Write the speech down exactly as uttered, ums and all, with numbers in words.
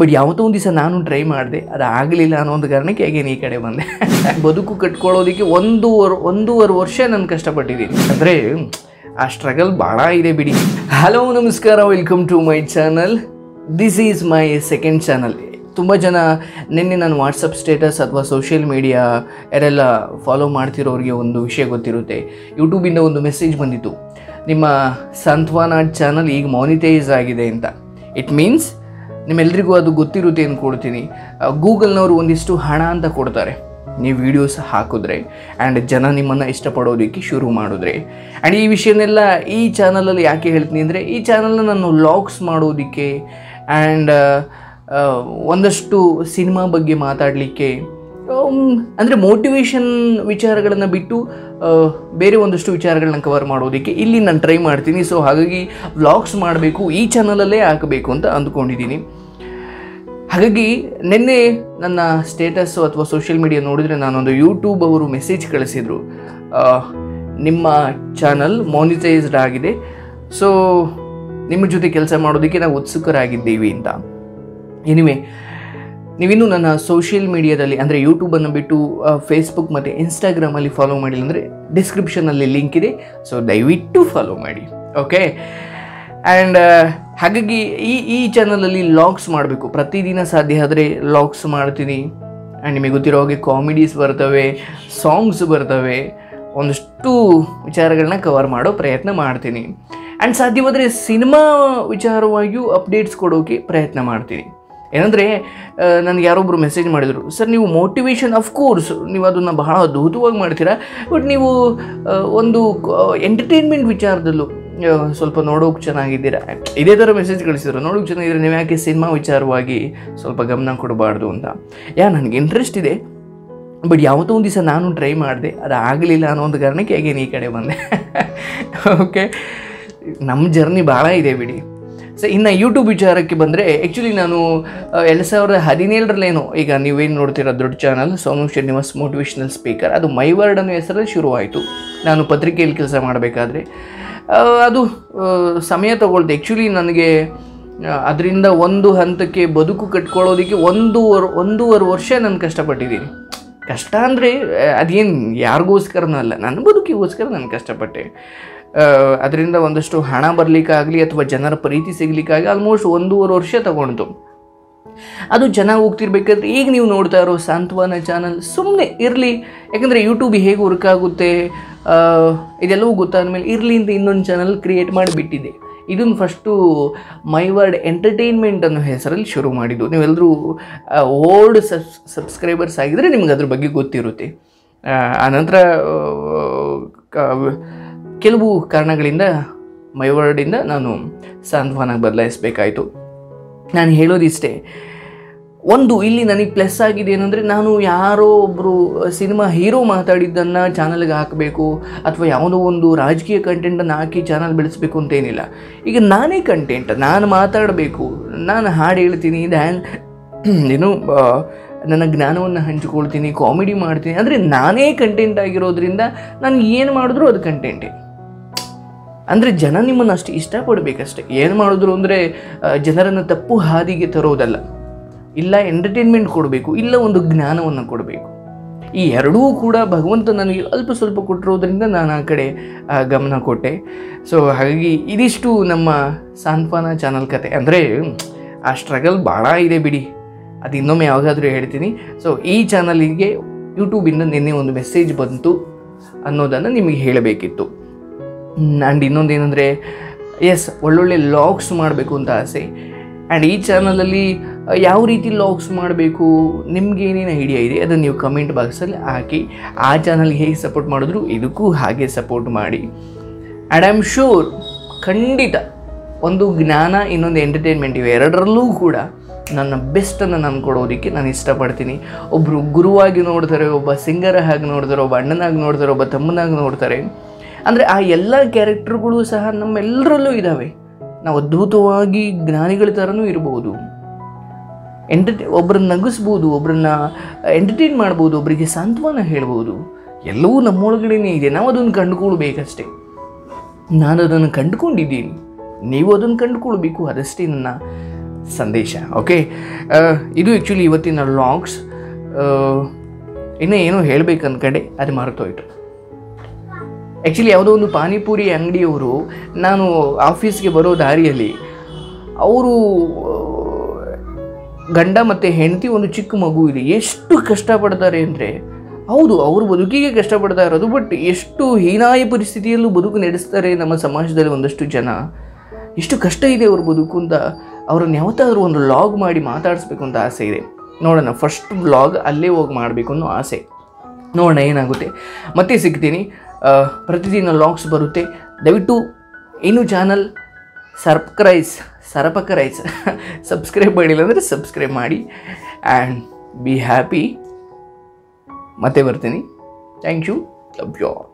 But यावतो ओंदु दिवस नानू ट्रೈ ಮಾಡಿದೆ ಅದು ಆಗಲಿಲ್ಲ ಅನ್ನೋ ಒಂದು ಕಾರಣಕ್ಕೆ ಅಗೇನ್ ಈ ಕಡೆ ಬಂದೆ. ಬದುಕು ಕಟ್ಕೊಳ್ಳೋದಕ್ಕೆ ಒಂದು ಒಂದೂವರೆ ವರ್ಷ ನಾನು ಕಷ್ಟಪಟ್ಟಿದ್ದೀನಿ. ಅಂದರೆ ಆ ಸ್ಟ್ರಗಲ್ ಭಾಳ ಇದೆ ಬಿಡಿ. ಹಲೋ ನಮಸ್ಕಾರ, welcome to my channel. This is my second channel. ತುಂಬ ಜನ ನಿನ್ನೆ ನಾನು ವಾಟ್ಸಪ್ ಸ್ಟೇಟಸ್ ಅಥವಾ ಸೋಷಿಯಲ್ ಮೀಡಿಯಾ ಯಾರೆಲ್ಲ ಫಾಲೋ ಮಾಡ್ತಿರೋರಿಗೆ ಒಂದು ವಿಷಯ ಗೊತ್ತಿರುತ್ತೆ, ಯೂಟ್ಯೂಬಿಂದ ಒಂದು ಮೆಸೇಜ್ ಬಂದಿತ್ತು, ನಿಮ್ಮ ಸಂತ್ವಾನ ಚಾನಲ್ ಈಗ ಮಾನಿಟೈಸ್ ಆಗಿದೆ ಅಂತ. ಇಟ್ ಮೀನ್ಸ್ ನಿಮ್ಮೆಲ್ಲರಿಗೂ ಅದು ಗೊತ್ತಿರುತ್ತೆ ಅಂದ್ಕೊಡ್ತೀನಿ. ಗೂಗಲ್ನವರು ಒಂದಿಷ್ಟು ಹಣ ಅಂತ ಕೊಡ್ತಾರೆ ನೀವು ವೀಡಿಯೋಸ್ ಹಾಕಿದ್ರೆ ಆ್ಯಂಡ್ ಜನ ನಿಮ್ಮನ್ನು ಇಷ್ಟಪಡೋದಕ್ಕೆ ಶುರು ಮಾಡಿದ್ರೆ. ಆ್ಯಂಡ್ ಈ ವಿಷಯನೆಲ್ಲ ಈ ಚಾನಲಲ್ಲಿ ಯಾಕೆ ಹೇಳ್ತೀನಿ ಅಂದರೆ, ಈ ಚಾನಲ್ನ ನಾನು ವ್ಲಾಗ್ಸ್ ಮಾಡೋದಕ್ಕೆ ಆ್ಯಂಡ್ ಒಂದಷ್ಟು ಸಿನಿಮಾ ಬಗ್ಗೆ ಮಾತಾಡಲಿಕ್ಕೆ, ಅಂದರೆ ಮೋಟಿವೇಶನ್ ವಿಚಾರಗಳನ್ನು ಬಿಟ್ಟು ಬೇರೆ ಒಂದಷ್ಟು ವಿಚಾರಗಳನ್ನ ಕವರ್ ಮಾಡೋದಕ್ಕೆ ಇಲ್ಲಿ ನಾನು ಟ್ರೈ ಮಾಡ್ತೀನಿ. ಸೊ ಹಾಗಾಗಿ ವ್ಲಾಗ್ಸ್ ಮಾಡಬೇಕು, ಈ ಚಾನಲಲ್ಲೇ ಹಾಕಬೇಕು ಅಂತ ಅಂದ್ಕೊಂಡಿದ್ದೀನಿ. ಹಾಗಾಗಿ ನಿನ್ನೆ ನನ್ನ ಸ್ಟೇಟಸ್ಸು ಅಥವಾ ಸೋಷಿಯಲ್ ಮೀಡಿಯಾ ನೋಡಿದರೆ ನಾನೊಂದು ಯೂಟ್ಯೂಬ್ ಅವರು ಮೆಸೇಜ್ ಕಳಿಸಿದರು, ನಿಮ್ಮ ಚಾನಲ್ ಮಾನಿಟೈಸ್ಡ್ ಆಗಿದೆ, ಸೊ ನಿಮ್ಮ ಜೊತೆ ಕೆಲಸ ಮಾಡೋದಕ್ಕೆ ನಾವು ಉತ್ಸುಕರಾಗಿದ್ದೀವಿ ಅಂತ. ಎನಿವೆ, ನೀವಿನ್ನೂ ನನ್ನ ಸೋಷಿಯಲ್ ಮೀಡಿಯಾದಲ್ಲಿ ಅಂದರೆ ಯೂಟ್ಯೂಬನ್ನು ಬಿಟ್ಟು ಫೇಸ್ಬುಕ್ ಮತ್ತು ಇನ್ಸ್ಟಾಗ್ರಾಮಲ್ಲಿ ಫಾಲೋ ಮಾಡಿಲ್ಲ ಅಂದರೆ ಡಿಸ್ಕ್ರಿಪ್ಷನಲ್ಲಿ ಲಿಂಕ್ ಇದೆ, ಸೊ ದಯವಿಟ್ಟು ಫಾಲೋ ಮಾಡಿ, ಓಕೆ. ಆ್ಯಂಡ್ ಹಾಗಾಗಿ ಈ ಈ ಚಾನಲಲ್ಲಿ ಲಾಗ್ಸ್ ಮಾಡಬೇಕು, ಪ್ರತಿದಿನ ಸಾಧ್ಯ ಆದರೆ ಲಾಗ್ಸ್ ಮಾಡ್ತೀನಿ. ಆ್ಯಂಡ್ ನಿಮಗೆ ಗೊತ್ತಿರೋ ಹಾಗೆ ಕಾಮಿಡೀಸ್ ಬರ್ತವೆ, ಸಾಂಗ್ಸ್ ಬರ್ತವೆ, ಒಂದಷ್ಟು ವಿಚಾರಗಳನ್ನ ಕವರ್ ಮಾಡೋ ಪ್ರಯತ್ನ ಮಾಡ್ತೀನಿ. ಆ್ಯಂಡ್ ಸಾಧ್ಯವಾದರೆ ಸಿನಿಮಾ ವಿಚಾರವಾಗಿಯೂ ಅಪ್ಡೇಟ್ಸ್ ಕೊಡೋಕ್ಕೆ ಪ್ರಯತ್ನ ಮಾಡ್ತೀನಿ. ಏನಂದರೆ ನನಗೆ ಯಾರೊಬ್ಬರು ಮೆಸೇಜ್ ಮಾಡಿದರು, ಸರ್ ನೀವು ಮೋಟಿವೇಶನ್ ಅಫ್ಕೋರ್ಸ್ ನೀವು ಅದನ್ನು ಬಹಳ ಅದ್ಭುತವಾಗಿ ಮಾಡ್ತೀರಾ, ಬಟ್ ನೀವು ಒಂದು ಎಂಟರ್ಟೈನ್ಮೆಂಟ್ ವಿಚಾರದಲ್ಲೂ ಸ್ವಲ್ಪ ನೋಡೋಕೆ ಚೆನ್ನಾಗಿದ್ದೀರಾ. ಇದೇ ಥರ ಮೆಸೇಜ್ ಕಳಿಸಿದ್ರು, ನೋಡೋಕೆ ಚೆನ್ನಾಗಿದ್ದೀರಾ, ನೀವು ಯಾಕೆ ಸಿನಿಮಾ ವಿಚಾರವಾಗಿ ಸ್ವಲ್ಪ ಗಮನ ಕೊಡಬಾರ್ದು ಅಂತ. ಯಾ ನನಗೆ ಇಂಟ್ರೆಸ್ಟ್ ಇದೆ, ಬಟ್ ಯಾವತ್ತೋ ಒಂದು ದಿವಸ ನಾನು ಟ್ರೈ ಮಾಡಿದೆ, ಅದು ಆಗಲಿಲ್ಲ ಅನ್ನೋ ಒಂದು ಕಾರಣಕ್ಕೆ ಅಗೇನ್ ಈ ಕಡೆ ಬಂದೆ. ಓಕೆ, ನಮ್ಮ ಜರ್ನಿ ಭಾಳ ಇದೆ ಬಿಡಿ. ಸೊ ಇನ್ನು ಯೂಟ್ಯೂಬ್ ವಿಚಾರಕ್ಕೆ ಬಂದರೆ, ಆ್ಯಕ್ಚುಲಿ ನಾನು ಎರಡು ಸಾವಿರದ ಹದಿನೇಳರಲ್ಲೇನೋ, ಈಗ ನೀವೇನು ನೋಡ್ತೀರ ದೊಡ್ಡ channel Sonu Srinivas motivational speaker, ಅದು ಮೈ ವರ್ಡ್ ಅನ್ನೋ ಹೆಸರಲ್ಲಿ ಶುರುವಾಯಿತು. ನಾನು ಪತ್ರಿಕೆಯಲ್ಲಿ ಕೆಲಸ ಮಾಡಬೇಕಾದ್ರೆ ಅದು ಸಮಯ ತೊಗೊಳ್ತೆ. ಆ್ಯಕ್ಚುಲಿ ನನಗೆ ಅದರಿಂದ ಒಂದು ಹಂತಕ್ಕೆ ಬದುಕು ಕಟ್ಕೊಳ್ಳೋದಕ್ಕೆ ಒಂದೂವರೆ ಒಂದೂವರೆ ವರ್ಷ ನಾನು ಕಷ್ಟಪಟ್ಟಿದ್ದೀನಿ. ಕಷ್ಟ ಅಂದರೆ ಅದೇನು ಯಾರಿಗೋಸ್ಕರನೂ ಅಲ್ಲ, ನನ್ನ ಬದುಕಿಗೋಸ್ಕರ ನಾನು ಕಷ್ಟಪಟ್ಟೆ. ಅದರಿಂದ ಒಂದಷ್ಟು ಹಣ ಬರಲಿಕ್ಕಾಗಲಿ ಅಥವಾ ಜನರ ಪ್ರೀತಿ ಸಿಗಲಿಕ್ಕಾಗಲಿ ಆಲ್ಮೋಸ್ಟ್ ಒಂದೂವರೆ ವರ್ಷ ತಗೊಂಡು ಅದು ಚೆನ್ನಾಗಿ ಹೋಗ್ತಿರ್ಬೇಕಾದ್ರೆ, ಈಗ ನೀವು ನೋಡ್ತಾ ಇರೋ ಸಾಂತ್ವನ ಚಾನಲ್ ಸುಮ್ಮನೆ ಇರಲಿ, ಯಾಕಂದರೆ ಯೂಟ್ಯೂಬ್ ಹೇಗೆ ವರ್ಕ್ ಆಗುತ್ತೆ ಇದೆಲ್ಲವೂ ಗೊತ್ತಾದಮೇಲೆ ಇರಲಿ ಅಂತ ಇನ್ನೊಂದು ಚಾನಲ್ ಕ್ರಿಯೇಟ್ ಮಾಡಿಬಿಟ್ಟಿದೆ. ಇದನ್ನು ಫಸ್ಟು ಮೈವರ್ಡ್ ಎಂಟರ್ಟೈನ್ಮೆಂಟ್ ಅನ್ನೋ ಹೆಸರಲ್ಲಿ ಶುರು ಮಾಡಿದ್ದು. ನೀವೆಲ್ಲರೂ ಓಲ್ಡ್ ಸಬ್ಸ್ ಸಬ್ಸ್ಕ್ರೈಬರ್ಸ್ ಆಗಿದ್ದರೆ ನಿಮ್ಗೆ ಅದ್ರ ಬಗ್ಗೆ ಗೊತ್ತಿರುತ್ತೆ. ಆನಂತರ ಕೆಲವು ಕಾರಣಗಳಿಂದ ಮೈವರ್ಡಿಂದ ನಾನು ಸಾಂತ್ವನಕ್ಕೆ ಬದಲಾಯಿಸಬೇಕಾಯಿತು. ನಾನು ಹೇಳೋದಿಷ್ಟೇ, ಒಂದು ಇಲ್ಲಿ ನನಗೆ ಪ್ಲಸ್ ಆಗಿದೆ ಏನಂದರೆ, ನಾನು ಯಾರೋ ಒಬ್ಬರು ಸಿನಿಮಾ ಹೀರೋ ಮಾತಾಡಿದ್ದನ್ನು ಚಾನಲ್ಗೆ ಹಾಕಬೇಕು ಅಥವಾ ಯಾವುದೋ ಒಂದು ರಾಜಕೀಯ ಕಂಟೆಂಟನ್ನು ಹಾಕಿ ಚಾನಲ್ ಬೆಳೆಸಬೇಕು ಅಂತೇನಿಲ್ಲ. ಈಗ ನಾನೇ ಕಂಟೆಂಟ್, ನಾನು ಮಾತಾಡಬೇಕು, ನಾನು ಹಾಡು ಹೇಳ್ತೀನಿ, ಡ್ಯಾನ್ ಏನು ನನ್ನ ಜ್ಞಾನವನ್ನು ಹಂಚಿಕೊಳ್ತೀನಿ, ಕಾಮಿಡಿ ಮಾಡ್ತೀನಿ, ಅಂದರೆ ನಾನೇ ಕಂಟೆಂಟ್ ಆಗಿರೋದ್ರಿಂದ ನಾನು ಏನು ಮಾಡಿದ್ರೂ ಅದು ಕಂಟೆಂಟೇ. ಅಂದರೆ ಜನ ನಿಮ್ಮನ್ನು ಅಷ್ಟು ಇಷ್ಟಪಡಬೇಕಷ್ಟೆ, ಏನು ಮಾಡಿದ್ರು ಅಂದರೆ ಜನರನ್ನು ತಪ್ಪು ಹಾದಿಗೆ ತರೋದಲ್ಲ, ಇಲ್ಲ ಎಂಟರ್ಟೈನ್ಮೆಂಟ್ ಕೊಡಬೇಕು, ಇಲ್ಲ ಒಂದು ಜ್ಞಾನವನ್ನು ಕೊಡಬೇಕು. ಈ ಎರಡೂ ಕೂಡ ಭಗವಂತ ನನಗೆ ಅಲ್ಪ ಸ್ವಲ್ಪ ಕೊಟ್ಟಿರೋದ್ರಿಂದ ನಾನು ಆ ಕಡೆ ಗಮನ ಕೊಟ್ಟೆ. ಸೊ ಹಾಗಾಗಿ ಇದಿಷ್ಟು ನಮ್ಮ ಸಾಂತ್ವನ ಚಾನಲ್ ಕತೆ. ಅಂದರೆ ಆ ಸ್ಟ್ರಗಲ್ ಭಾಳ ಇದೆ ಬಿಡಿ, ಅದು ಇನ್ನೊಮ್ಮೆ ಯಾವಾಗಾದರೂ ಹೇಳ್ತೀನಿ. ಸೊ ಈ ಚಾನಲಿಗೆ ಯೂಟ್ಯೂಬಿಂದ ನಿನ್ನೆ ಒಂದು ಮೆಸೇಜ್ ಬಂತು ಅನ್ನೋದನ್ನು ನಿಮಗೆ ಹೇಳಬೇಕಿತ್ತು. ಆ್ಯಂಡ್ ಇನ್ನೊಂದು ಏನಂದರೆ, ಎಸ್ ಒಳ್ಳೊಳ್ಳೆ ಲಾಗ್ಸ್ ಮಾಡಬೇಕು ಅಂತ ಆಸೆ. ಆ್ಯಂಡ್ ಈ ಚಾನಲಲ್ಲಿ ಯಾವ ರೀತಿ ಲಾಗ್ಸ್ ಮಾಡಬೇಕು, ನಿಮ್ಗೆ ಏನೇನು ಐಡಿಯಾ ಇದೆ ಅದನ್ನು ನೀವು ಕಮೆಂಟ್ ಬಾಕ್ಸಲ್ಲಿ ಹಾಕಿ. ಆ ಚಾನಲ್ಗೆ ಹೇಗೆ ಸಪೋರ್ಟ್ ಮಾಡಿದ್ರು ಇದಕ್ಕೂ ಹಾಗೆ ಸಪೋರ್ಟ್ ಮಾಡಿ. ಆ್ಯಂಡ್ ಐ ಆಮ್ ಶ್ಯೂರ್, ಖಂಡಿತ ಒಂದು ಜ್ಞಾನ ಇನ್ನೊಂದು ಎಂಟರ್ಟೈನ್ಮೆಂಟ್ ಇವೆ ಎರಡರಲ್ಲೂ ಕೂಡ ನನ್ನ ಬೆಸ್ಟನ್ನು ನಾನು ಕೊಡೋದಕ್ಕೆ ನಾನು ಇಷ್ಟಪಡ್ತೀನಿ. ಒಬ್ಬರು ಗುರುವಾಗಿ ನೋಡ್ತಾರೆ, ಒಬ್ಬ ಸಿಂಗರ್ ಆಗಿ ನೋಡ್ತಾರೆ, ಒಬ್ಬ ಅಣ್ಣನಾಗಿ ನೋಡ್ತಾರೆ, ಒಬ್ಬ ತಮ್ಮನಾಗಿ ನೋಡ್ತಾರೆ. ಅಂದರೆ ಆ ಎಲ್ಲ ಕ್ಯಾರೆಕ್ಟರ್ಗಳು ಸಹ ನಮ್ಮೆಲ್ಲರಲ್ಲೂ ಇದ್ದಾವೆ. ನಾವು ಅದ್ಭುತವಾಗಿ ಜ್ಞಾನಿಗಳ ಥರನೂ ಇರ್ಬೋದು, ಎಂಟರ್ಟೇ ಒಬ್ಬರನ್ನ ನಗಿಸ್ಬೋದು, ಒಬ್ಬರನ್ನ ಎಂಟರ್ಟೈನ್ ಮಾಡ್ಬೋದು, ಒಬ್ಬರಿಗೆ ಸಾಂತ್ವನ ಹೇಳ್ಬೋದು. ಎಲ್ಲವೂ ನಮ್ಮೊಳಗಡೆನೇ ಇದೆ, ನಾವು ಅದನ್ನು ಕಂಡುಕೊಳ್ಬೇಕಷ್ಟೆ. ನಾನು ಅದನ್ನು ಕಂಡುಕೊಂಡಿದ್ದೀನಿ, ನೀವು ಅದನ್ನು ಕಂಡುಕೊಳ್ಬೇಕು. ಅದಷ್ಟೇ ನನ್ನ ಸಂದೇಶ. ಓಕೆ, ಇದು ಆ್ಯಕ್ಚುಲಿ ಇವತ್ತಿನ ಲಾಗ್ಸ್. ಇನ್ನೂ ಏನೋ ಹೇಳಬೇಕು ಅಂದ್ಕಡೆ ಅದು ಮರೆತೋಯ್ತು. ಆ್ಯಕ್ಚುಲಿ ಯಾವುದೋ ಒಂದು ಪಾನಿಪುರಿ ಅಂಗಡಿಯವರು ನಾನು ಆಫೀಸ್ಗೆ ಬರೋ ದಾರಿಯಲ್ಲಿ ಅವರು ಗಂಡ ಮತ್ತು ಹೆಂಡತಿ, ಒಂದು ಚಿಕ್ಕ ಮಗು ಇದೆ, ಎಷ್ಟು ಕಷ್ಟಪಡ್ತಾರೆ ಅಂದರೆ, ಹೌದು ಅವರು ಬದುಕಿಗೆ ಕಷ್ಟಪಡ್ತಾ ಇರೋದು, ಬಟ್ ಎಷ್ಟು ಹೀನಾಯ ಪರಿಸ್ಥಿತಿಯಲ್ಲೂ ಬದುಕು ನಡೆಸ್ತಾರೆ ನಮ್ಮ ಸಮಾಜದಲ್ಲಿ ಒಂದಷ್ಟು ಜನ. ಎಷ್ಟು ಕಷ್ಟ ಇದೆ ಅವ್ರ ಬದುಕು ಅಂತ ಅವ್ರನ್ನ ಯಾವತ್ತಾದರೂ ಒಂದು ವ್ಲಾಗ್ ಮಾಡಿ ಮಾತಾಡಿಸ್ಬೇಕು ಅಂತ ಆಸೆ ಇದೆ. ನೋಡೋಣ, ಫಸ್ಟ್ ವ್ಲಾಗ್ ಅಲ್ಲೇ ಹೋಗಿ ಮಾಡಬೇಕು ಅನ್ನೋ ಆಸೆ. ನೋಡೋಣ ಏನಾಗುತ್ತೆ. ಮತ್ತೆ ಸಿಗ್ತೀನಿ. ಪ್ರತಿದಿನ ವ್ಲಾಗ್ಸ್ ಬರುತ್ತೆ. ದಯವಿಟ್ಟು ಇನ್ನೂ ಚಾನಲ್ ಸರ್ಪ್ರೈಸ್ ಸರಪಕ್ರೈಸ್ ಸಬ್ಸ್ಕ್ರೈಬ್ ಮಾಡಿಲ್ಲ ಅಂದರೆ ಸಬ್ಸ್ಕ್ರೈಬ್ ಮಾಡಿ. And be happy. ಮತ್ತೆ ಬರ್ತೀನಿ. Thank you. Love you all.